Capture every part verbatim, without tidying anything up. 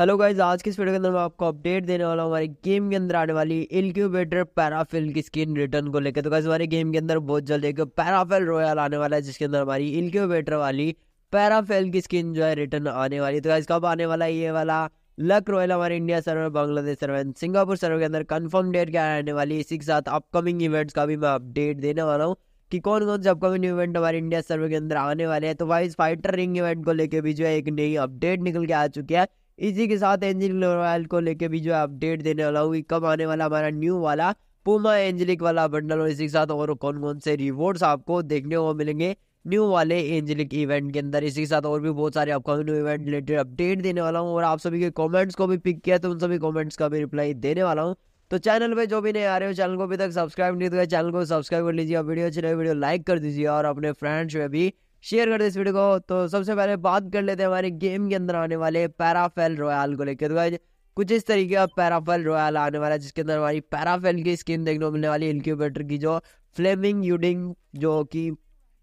Hello guys, आज की इस वीडियो के अंदर मैं आपको अपडेट देने वाला हूँ हमारे गेम के अंदर आने वाली इनक्यूबेटर पैराफील की स्किन रिटर्न को लेकर। तो गाइज हमारे गेम के अंदर बहुत जल्द एक पैराफील रॉयल आने वाला है, जिसके अंदर हमारी इनक्यूबेटर वाली पैराफील की स्किन जो है रिटर्न आने वाली है। तो गाइज कब आने वाला है ये वाला लक रॉयल हमारे India server, Bangladesh server, Singapore server के अंदर कंफर्म डेट क्या आने वाली है, इसी के साथ अपकमिंग इवेंट्स का भी मैं अपडेट देने वाला हूँ कि कौन कौन से अपकमिंग इवेंट हमारे इंडिया सर्वर के अंदर आने वाले हैं। तो वाइज फाइटर रिंग इवेंट को लेकर भी जो है एक नई अपडेट निकल के आ चुकी है। इसी के साथ एंजिल रॉयल को लेके भी जो है अपडेट देने वाला हूँ कि कब आने वाला हमारा न्यू वाला पूमा एंजेलिक वाला बंडल, और इसी के साथ और कौन कौन से रिवॉर्ड्स आपको देखने को मिलेंगे न्यू वाले एंजेलिक इवेंट के अंदर। इसी के साथ और भी बहुत सारे अपकमिंग इवेंट रिलेटेड अपडेट देने वाला हूँ, और आप सभी के कॉमेंट्स को भी पिक किया तो उन सभी कॉमेंट्स का भी रिप्लाई देने वाला हूँ। तो चैनल पे जो भी नहीं आ रहे हो, चैनल को अभी तक सब्सक्राइब नहीं किया, चैनल को सब्सक्राइब कर लीजिए, वीडियो अच्छी लगे वीडियो लाइक कर दीजिए और अपने फ्रेंड्स में भी शेयर कर दे इस वीडियो को। तो सबसे पहले बात कर लेते हैं हमारे गेम के अंदर आने वाले पैराफील रॉयल को लेकर। तो गाइस कुछ इस तरीके का पैराफील रॉयल आने वाला है, जिसके अंदर हमारी पैराफील की स्किन देखने को मिलने वाली है। इनक्यूबेटर की जो फ्लेमिंग यूडिंग जो कि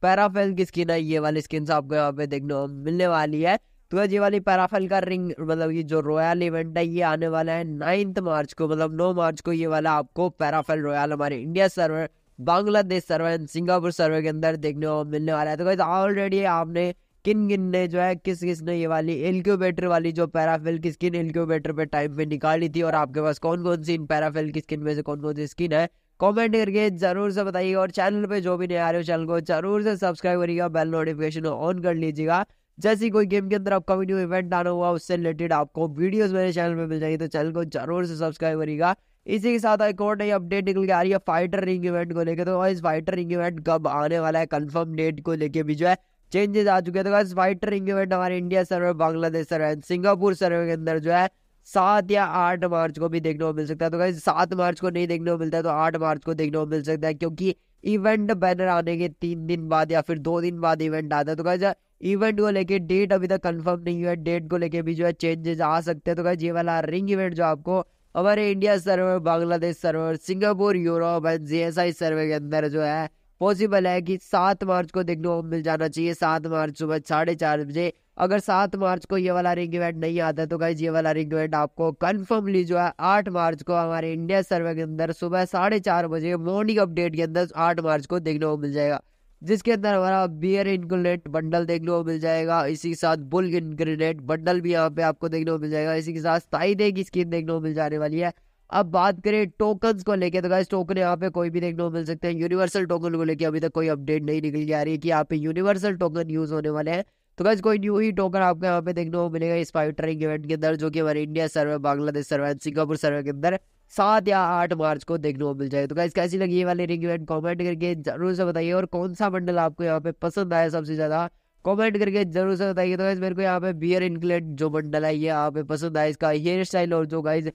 पैराफील की स्किन है, ये वाली स्किन आपको यहाँ पे देखने को मिलने वाली है। तो गाइस ये वाली पैराफील का रिंग मतलब ये जो रॉयल इवेंट है ये आने वाला है नाइन्थ मार्च को, मतलब नौ मार्च को ये वाला आपको पैराफील रॉयल हमारे India server, Bangladesh server and Singapore server के अंदर देखने को मिलने वाला है। तो गाइस ऑलरेडी आपने किन किन ने जो है किस किस ने ये वाली इनक्यूबेटर वाली जो पैराफील की स्किन इनक्यूबेटर पे टाइम पे निकाली थी, और आपके पास कौन कौन सी इन पैराफील की स्किन में से कौन कौन सी स्किन है कमेंट करके जरूर से बताइए। और चैनल पे जो भी नहीं आ रहे हो, चैनल को जरूर से सब्सक्राइब करिएगा, बेल नोटिफिकेशन ऑन कर लीजिएगा, जैसे कोई गेम के अंदर अपकमिंग न्यू इवेंट आना हुआ उससे रिलेटेड आपको वीडियोस मेरे चैनल पे मिल जाएगी। तो चैनल को जरूर से सब्सक्राइब करिएगा। इसी के साथ एक और नई अपडेट निकल के आ रही है फाइटर रिंग इवेंट को लेकर। तो इस फाइटर रिंग इवेंट कब आने वाला है कंफर्म डेट को लेके भी जो है चेंजेस आ चुके हैं। तो इस फाइटर रिंग इवेंट हमारे India server, Bangladesh server, Singapore server के अंदर जो है सात या आठ मार्च को भी देखने को मिल सकता है। तो गाइस सात मार्च को नहीं देखने को मिलता है तो आठ मार्च को देखने को मिल सकता है, क्योंकि इवेंट बैनर आने के तीन दिन बाद या फिर दो दिन बाद इवेंट आता है। तो गाइस इवेंट को लेके डेट अभी तक कंफर्म नहीं हुआ है, डेट को लेके भी जो है चेंजेस आ सकते हैं। तो गाइस ये वाला रिंग इवेंट जो आपको हमारे India server, Bangladesh server, Singapore, Europe and G S I server के अंदर जो है पॉसिबल है कि सात मार्च को देखने को मिल जाना चाहिए, सात मार्च सुबह साढ़े चार बजे। अगर सात मार्च को ये वाला रिंग इवेंट नहीं आता तो गाइस ये वाला रिंग इवेंट आपको कन्फर्मली जो है आठ मार्च को हमारे इंडिया सर्वर के अंदर सुबह साढ़े चार बजे मॉर्निंग अपडेट के अंदर आठ मार्च को देखने को मिल जाएगा, जिसके अंदर हमारा बियर इनक्रेट बंडल देखने को मिल जाएगा। इसी के साथ बुल इनक्रेट बंडल भी यहाँ पे आपको देखने को मिल जाएगा। इसी के साथ ताइदे की स्किन देखने को मिल जाने वाली है। अब बात करें टोकन्स को लेके, तो गाइस टोकन यहाँ पे कोई भी देखने को मिल सकते हैं। यूनिवर्सल टोकन को लेके अभी तक कोई अपडेट नहीं निकल के आ रही है कि यहाँ पे यूनिवर्सल टोकन यूज होने वाले हैं। तो गाइस कोई न्यू ही टोकन आपको यहाँ पे देखने को मिलेगा इस फाइटर इवेंट के अंदर, जो कि हमारे India server, Bangladesh server, Singapore server के अंदर सात या आठ मार्च को देखने को मिल जाएगा। तो गाइस कैसी लगी ये वाली रिंग इवेंट कमेंट करके जरूर से बताइए, और कौन सा बंडल आपको यहाँ पे पसंद आया सबसे ज्यादा कमेंट करके जरूर से बताइए। तो गाइस मेरे को यहाँ पे बियर इनक्लेट जो बंडल है ये यहाँ पे पसंद आया, इसका हेयर स्टाइल और जो गाइस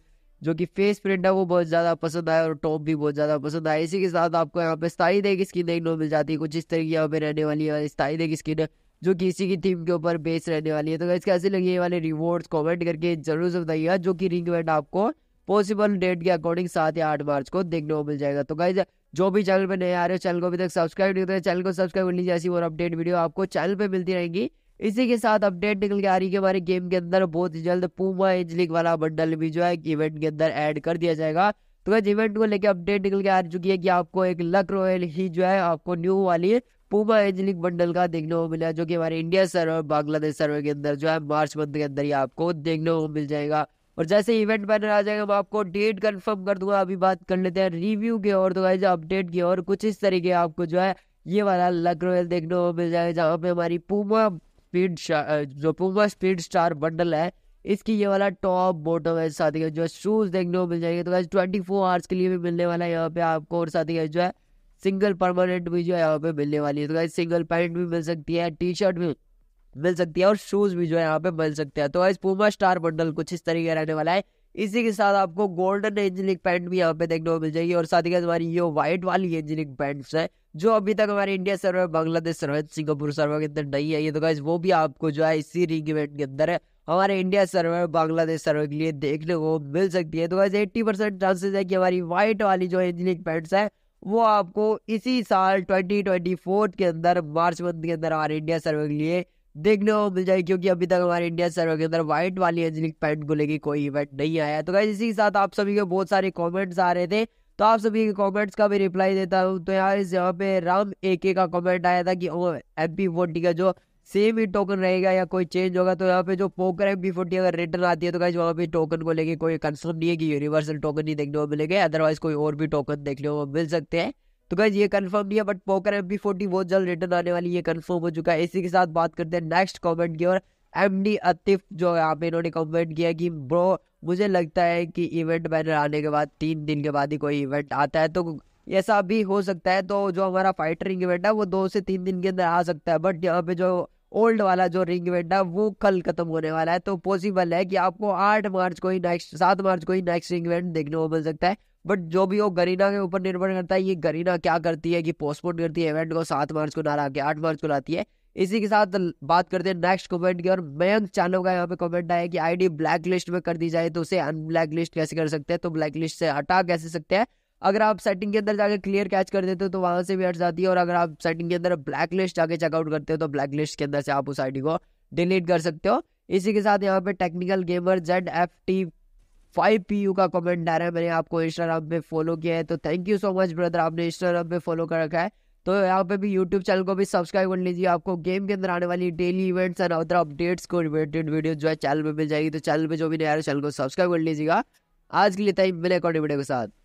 जो कि फेस प्रिंट है वो बहुत ज्यादा पसंद आया, और टॉप भी बहुत ज्यादा पसंद आया। इसी के साथ आपको यहाँ पे स्थाई दे की स्किन देखने को मिल जाती है, कुछ इस तरह की यहाँ पे रहने वाली है स्थाई दे की स्किन, जो कि इसी की थीम के ऊपर बेस रहने वाली है। तो गाइस कैसे लगी ये वाले रिवॉर्ड्स कमेंट करके जरूर से बताइएगा, जो कि रिंग इवेंट आपको पॉसिबल डेट के अकॉर्डिंग सात या आठ मार्च को देखने को मिल जाएगा। तो गाइस जो भी चैनल पे नए आ रहे हो, चैनल को अभी तक सब्सक्राइब नहीं करते, चैनल को सब्सक्राइब कर लीजिए, ऐसी और अपडेट वीडियो आपको चैनल पे मिलती रहेंगी। इसी के साथ अपडेट निकल के आ रही है कि हमारे गेम के अंदर बहुत जल्द पूमा एंजेलिक वाला बंडल भी जो है इवेंट के अंदर ऐड कर दिया जाएगा। तो गाइस इवेंट को लेकर अपडेट निकल के आ चुकी है कि आपको एक लक रॉयल ही जो है आपको न्यू वाली पूमा एंजेलिक बंडल का देखने को मिला, जो कि हमारे इंडिया सर्वर, बांग्लादेश सर्वर के अंदर जो है मार्च मंथ के अंदर ही आपको देखने को मिल जाएगा। और जैसे इवेंट बैनर आ जाएगा मैं आपको डेट कंफर्म कर दूंगा। अभी बात कर लेते हैं रिव्यू के और तो गाइस अपडेट की, और कुछ इस तरीके आपको जो है ये वाला लक रॉयल देखने को मिल जाएगा, जहाँ पे हमारी पूमा स्पीड जो पूमा स्पीड स्टार बंडल है इसकी ये वाला टॉप बॉटम है, साथ ही जो है शूज देखने को मिल जाएंगे। तो गाइस ट्वेंटी फोर आवर्स के लिए भी मिलने वाला है यहाँ पे आपको, और साथ ही जो है सिंगल परमानेंट भी जो है यहाँ पे मिलने वाली है। तो गाइस सिंगल पैंट भी मिल सकती है, टी शर्ट भी मिल सकती है, और शूज भी जो है यहाँ पे मिल सकते हैं। तो इस पूमा स्टार बंडल कुछ इस तरीके रहने वाला है। इसी के साथ आपको गोल्डन एंजेलिक पैंट भी यहाँ पे देखने को मिल जाएगी, और साथ ही हमारी ये व्हाइट वाली एंजेलिक पैंट्स है जो अभी तक हमारे India server, Bangladesh server, Singapore server के अंदर नहीं आई है। तो गाइस वो भी आपको जो है इसी रिंग इवेंट के अंदर हमारे इंडिया सर्वर, बांग्लादेश सर्वर के लिए देखने को मिल सकती है। तो गाइस एट्टी परसेंट चांसेस है कि हमारी व्हाइट वाली जो एंजेलिक पैंट्स है वो आपको इसी साल ट्वेंटी ट्वेंटी फोर के अंदर मार्च मंथ के अंदर हमारे इंडिया सर्वर के लिए देखने को मिल जाएगी, क्योंकि अभी तक हमारे इंडिया सर्वर के अंदर व्हाइट वाली एंजेलिक पैंट को लेके कोई इवेंट नहीं आया। तो गाइस इसी के साथ आप सभी के बहुत सारे कमेंट्स आ रहे थे, तो आप सभी के कमेंट्स का भी रिप्लाई देता हूँ। तो यार इस यहाँ पे राम एके का कमेंट आया था कि एम पी फोर्टी का जो सेम ही टोकन रहेगा या कोई चेंज होगा। तो यहाँ पे जो पोकर एम पी फोर्टी अगर रिटर्न आती है तो गाइस वहाँ पे टोकन को लेके कोई कंसर्न नहीं है कि यूनिवर्सल टोकन ही देखने को मिलेंगे, अदरवाइज कोई और भी टोकन देखने को मिल सकते हैं। तो गाइस ये कंफर्म नहीं है, but poker M P forty बहुत जल्द रिटर्न आने वाली, ये कंफर्म हो चुका है। इसी के साथ बात करते हैं नेक्स्ट कमेंट की, और एम डी अतिफ जो यहाँ पे इन्होंने कमेंट किया कि ब्रो मुझे लगता है कि इवेंट बैनर आने के बाद तीन दिन के बाद ही कोई इवेंट आता है, तो ऐसा भी हो सकता है। तो जो हमारा फाइटर रिंग इवेंट है वो दो से तीन दिन के अंदर आ सकता है, बट यहाँ पे जो ओल्ड वाला जो रिंग इवेंट है वो कल खत्म होने वाला है। तो पॉसिबल है कि आपको आठ मार्च को ही नेक्स्ट सात मार्च को ही नेक्स्ट रिंग इवेंट देखने को मिल सकता है। बट जो भी हो गरीना के ऊपर निर्भर करता है, ये गरीना क्या करती है कि पोस्टपोन करती है इवेंट को, सात मार्च को ना ला के आठ मार्च को लाती है। इसी के साथ बात करते हैं नेक्स्ट कमेंट की, और मयंक चालो का यहाँ पे कमेंट आया कि आईडी ब्लैक लिस्ट में कर दी जाए तो उसे अनब्लैक लिस्ट कैसे कर सकते हैं, तो ब्लैक लिस्ट से हटा कैसे सकते हैं। अगर आप सेटिंग के अंदर जाकर क्लियर कैच कर देते हो तो वहाँ से भी हट जाती है, और अगर आप सेटिंग के अंदर ब्लैक लिस्ट जाके चेकआउट करते हो तो ब्लैक लिस्ट के अंदर से आप उस आईडी को डिलीट कर सकते हो। इसी के साथ यहाँ पे technical gamer Z F T five P U का कमेंट आ रहा है, मैंने आपको इंस्टाग्राम पे फॉलो किया है, तो thank you so much brother, आपने इंस्टाग्राम पे फॉलो कर रखा है। तो यहाँ पे भी यूट्यूब चैनल को भी सब्सक्राइब कर लीजिए, आपको गेम के अंदर आने वाली daily events and other updates को रिलेटेड वीडियो जो है चैनल पे मिल जाएगी। तो चैनल पे जो भी नया है चैनल को सब्सक्राइब कर लीजिएगा। आज के लिए टाइम मिले अकॉर्डिंग वीडियो के साथ।